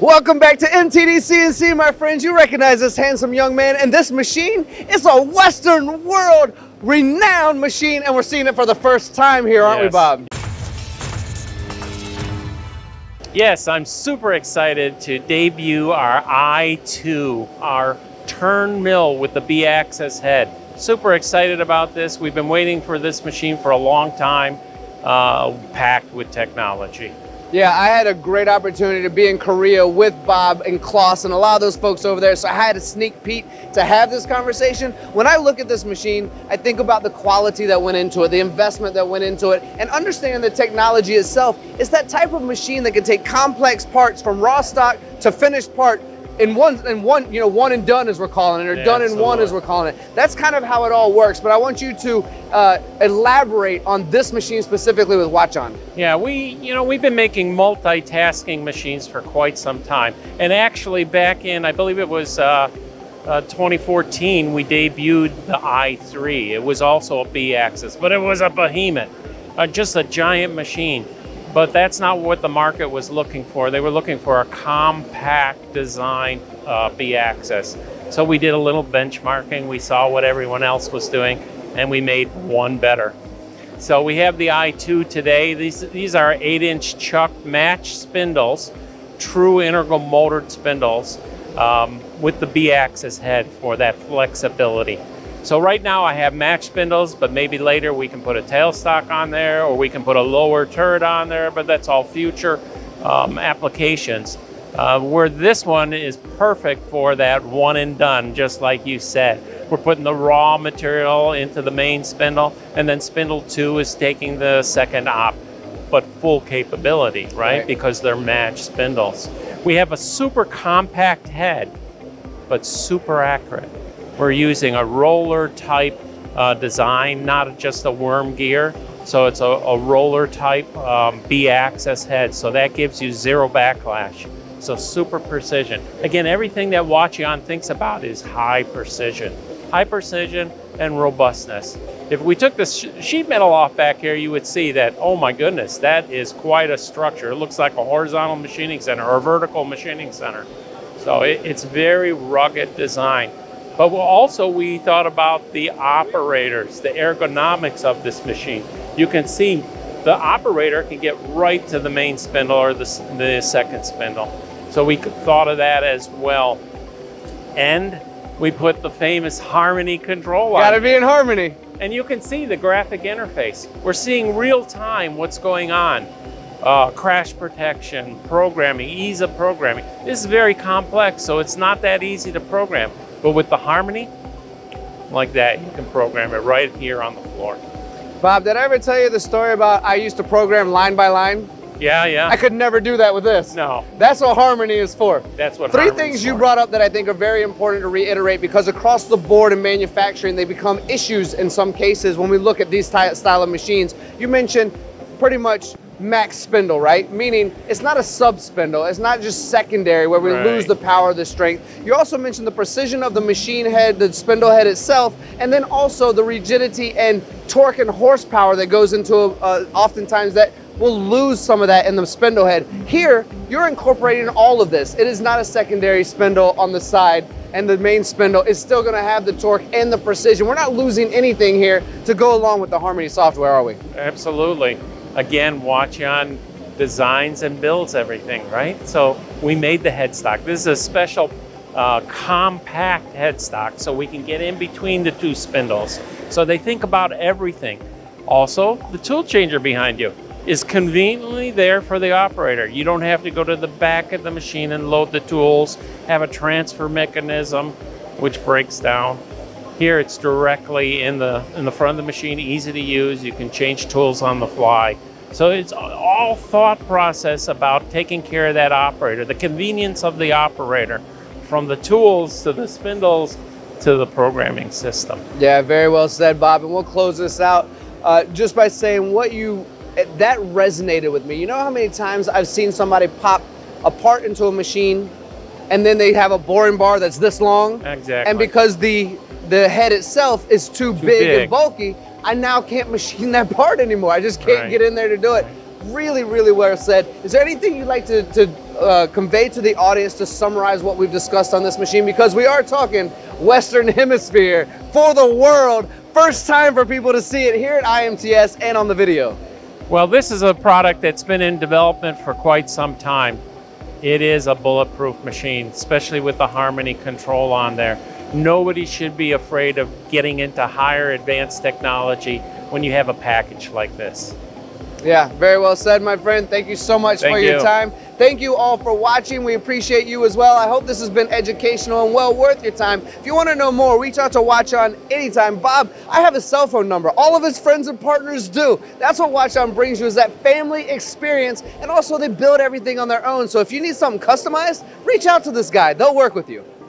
Welcome back to MTDCNC, my friends. You recognize this handsome young man, and this machine is a Western world renowned machine, and we're seeing it for the first time here, aren't we, Bob? Yes, I'm super excited to debut our i2, our turn mill with the B-axis head. Super excited about this. We've been waiting for this machine for a long time, packed with technology. Yeah, I had a great opportunity to be in Korea with Bob and Klaus and a lot of those folks over there, so I had a sneak peek to have this conversation. When I look at this machine, I think about the quality that went into it, the investment that went into it, and understanding the technology itself. It's that type of machine that can take complex parts from raw stock to finished part in one, you know, one and done, as we're calling it, or done in one, as we're calling it. That's kind of how it all works, but I want you to elaborate on this machine specifically with Hwacheon. Yeah, we've been making multitasking machines for quite some time, and actually back in, I believe it was 2014, we debuted the i3. It was also a B-axis, but it was a behemoth, just a giant machine. But that's not what the market was looking for. They were looking for a compact design B-axis. So we did a little benchmarking. We saw what everyone else was doing, and we made one better. So we have the i2 today. These are 8-inch chuck match spindles, true integral motored spindles with the B-axis head for that flexibility. So right now I have match spindles, but maybe later we can put a tailstock on there, or we can put a lower turret on there, but that's all future applications. Where this one is perfect for that one and done, just like you said. We're putting the raw material into the main spindle, and then spindle 2 is taking the second op, but full capability, right? Because they're matched spindles. We have a super compact head, but super accurate. We're using a roller type design, not just a worm gear. So it's a roller type B-axis head. So that gives you zero backlash. So super precision. Again, everything that Hwacheon thinks about is high precision and robustness. If we took the sheet metal off back here, you would see that, oh my goodness, that is quite a structure. It looks like a horizontal machining center or a vertical machining center. So it's very rugged design. But also we thought about the operators, the ergonomics of this machine. You can see the operator can get right to the main spindle or the second spindle. So we thought of that as well. And we put the famous Harmony control on. Gotta be in Harmony. And you can see the graphic interface. We're seeing real time what's going on. Crash protection, programming, ease of programming. This is very complex, so it's not that easy to program. But with the Harmony, like that, you can program it right here on the floor. Bob, did I ever tell you the story about I used to program line by line? Yeah, yeah. I could never do that with this. No. That's what Harmony is for. That's what Harmony is for. Three things you brought up that I think are very important to reiterate, because across the board in manufacturing, they become issues in some cases when we look at these style of machines. You mentioned pretty much max spindle, right? Meaning it's not a sub spindle. It's not just secondary where we lose the power, the strength. You also mentioned the precision of the machine head, the spindle head itself, and then also the rigidity and torque and horsepower that goes into oftentimes that will lose some of that in the spindle head. Here, you're incorporating all of this. It is not a secondary spindle on the side, and the main spindle is still gonna have the torque and the precision. We're not losing anything here to go along with the Harmony software, are we? Absolutely. Again, Hwacheon designs and builds everything, right? So we made the headstock. This is a special compact headstock, so we can get in between the two spindles. So they think about everything. Also, the tool changer behind you is conveniently there for the operator. You don't have to go to the back of the machine and load the tools, have a transfer mechanism, which breaks down. Here it's directly in the front of the machine, easy to use. You can change tools on the fly. So it's all thought process about taking care of that operator, the convenience of the operator, from the tools to the spindles to the programming system. Yeah, very well said, Bob. And we'll close this out just by saying that resonated with me. You know how many times I've seen somebody pop a part into a machine and then they have a boring bar that's this long? Exactly. And because the head itself is too big and bulky, I now can't machine that part anymore. I just can't get in there to do it. really, really well said. Is there anything you'd like to convey to the audience to summarize what we've discussed on this machine? Because we are talking Western Hemisphere for the world. First time for people to see it here at IMTS and on the video. Well, this is a product that's been in development for quite some time. It is a bulletproof machine, especially with the Harmony control on there. Nobody should be afraid of getting into higher advanced technology when you have a package like this. Yeah, very well said, my friend. Thank you so much for your time. Thank you all for watching. We appreciate you as well. I hope this has been educational and well worth your time. If you want to know more, reach out to Hwacheon anytime. Bob, I have his cell phone number. All of his friends and partners do. That's what Hwacheon brings you, is that family experience, and also they build everything on their own. So if you need something customized, reach out to this guy. They'll work with you.